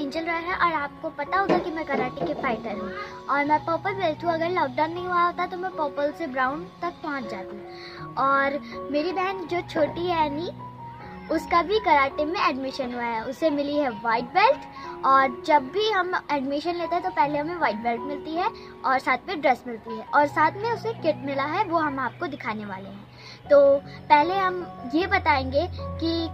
नाम एंजल राय है और आपको पता होगा कि मैं कराटे की फाइटर हूँ और मैं पर्पल बेल्ट हूँ। अगर लॉकडाउन नहीं हुआ होता तो मैं पर्पल से ब्राउन तक पहुँच जाती। और मेरी बहन जो छोटी है एनी, उसका भी कराटे में एडमिशन हुआ है, उसे मिली है वाइट बेल्ट। और जब भी हम एडमिशन लेते हैं तो पहले हमें वाइट बेल्ट मिलती है और साथ में ड्रेस मिलती है और साथ में उसे किट मिला है, वो हम आपको दिखाने वाले हैं। तो पहले हम ये बताएंगे कि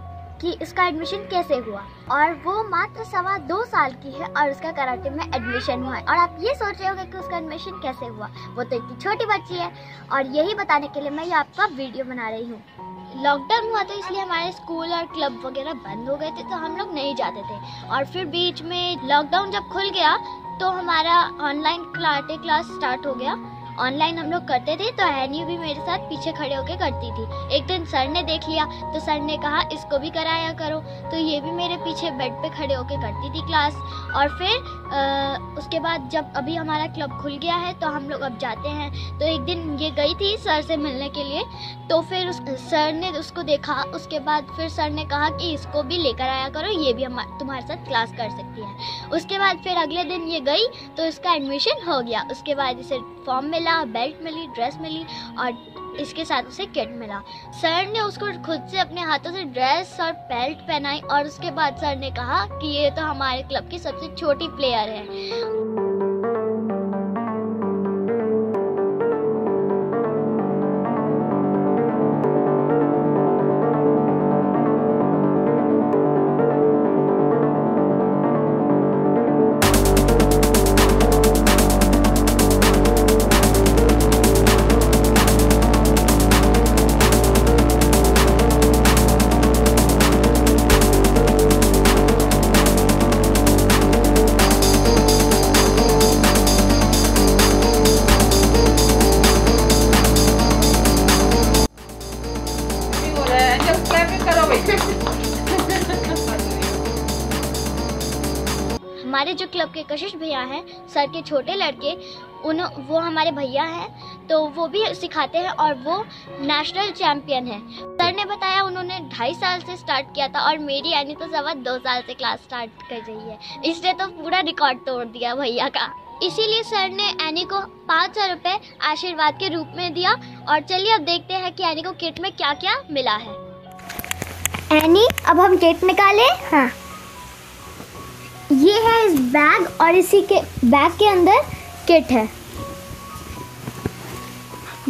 उसका एडमिशन कैसे हुआ। और वो मात्र 2.25 साल की है और उसका कराटे में एडमिशन हुआ है। और आप ये सोच रहे होंगे कि उसका एडमिशन कैसे हुआ, वो तो इतनी छोटी बच्ची है। और यही बताने के लिए मैं ये आपका वीडियो बना रही हूँ। लॉकडाउन हुआ तो इसलिए हमारे स्कूल और क्लब वगैरह बंद हो गए थे तो हम लोग नहीं जाते थे। और फिर बीच में लॉकडाउन जब खुल गया तो हमारा ऑनलाइन कराटे क्लास स्टार्ट हो गया। ऑनलाइन हम लोग करते थे तो हैनी भी मेरे साथ पीछे खड़े होकर करती थी। एक दिन सर ने देख लिया तो सर ने कहा इसको भी कराया करो, तो ये भी मेरे पीछे बेड पे खड़े होकर करती थी क्लास। और फिर उसके बाद जब अभी हमारा क्लब खुल गया है तो हम लोग अब जाते हैं। तो एक दिन ये गई थी सर से मिलने के लिए, तो फिर सर ने उसको देखा। उसके बाद फिर सर ने कहा कि इसको भी लेकर आया करो, ये भी तुम्हारे साथ क्लास कर सकती है। उसके बाद फिर अगले दिन ये गई तो इसका एडमिशन हो गया। उसके बाद इसे फॉर्म मिला, बेल्ट मिली, ड्रेस मिली और इसके साथ उसे किट मिला। सर ने उसको खुद से अपने हाथों से ड्रेस और बेल्ट पहनाई। और उसके बाद सर ने कहा कि ये तो हमारे क्लब की सबसे छोटी प्लेयर है। हमारे जो क्लब के कशिश भैया हैं, सर के छोटे लड़के, वो हमारे भैया हैं, तो वो भी सिखाते हैं और वो नेशनल चैंपियन हैं। सर ने बताया उन्होंने 2.5 साल से स्टार्ट किया था और मेरी यानी तो 2.25 साल से क्लास स्टार्ट कर रही है। इसने तो पूरा रिकॉर्ड तोड़ दिया भैया का। इसीलिए सर ने एनी को 500 रुपये आशीर्वाद के रूप में दिया। और चलिए अब देखते हैं कि एनी को किट में क्या क्या मिला है। एनी, अब हम किट निकालें। हाँ, ये है इस बैग और इसी के बैग के अंदर किट है।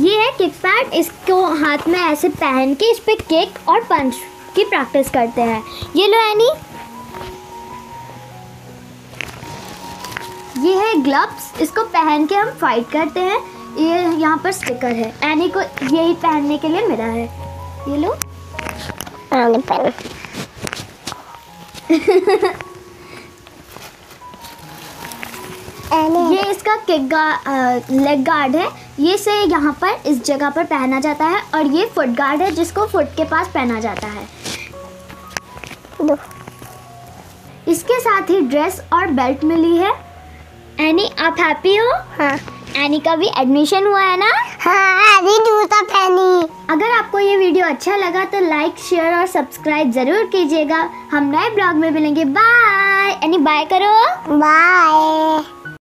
ये है किक पैड, इसको हाथ में ऐसे पहन के इस पर किक और पंच की प्रैक्टिस करते हैं। ये लो एनी। ये है ग्लव्स, इसको पहन के हम फाइट करते हैं। ये यहाँ पर स्टिकर है, एनी को यही पहनने के लिए मिला है। ये लो एनी पहन। ये इसका किक लेग गार्ड है, ये से यहाँ पर इस जगह पर पहना जाता है। और ये फुट गार्ड है, जिसको फुट के पास पहना जाता है। इसके साथ ही ड्रेस और बेल्ट मिली है। एनी, आप हैप्पी हो? हाँ। एनी का भी एडमिशन हुआ है ना? हाँ, अभी जूता पहनी। अगर आपको ये वीडियो अच्छा लगा तो लाइक, शेयर और सब्सक्राइब जरूर कीजिएगा। हम नए ब्लॉग में मिलेंगे। बाय। एनी बाय करो। बाय।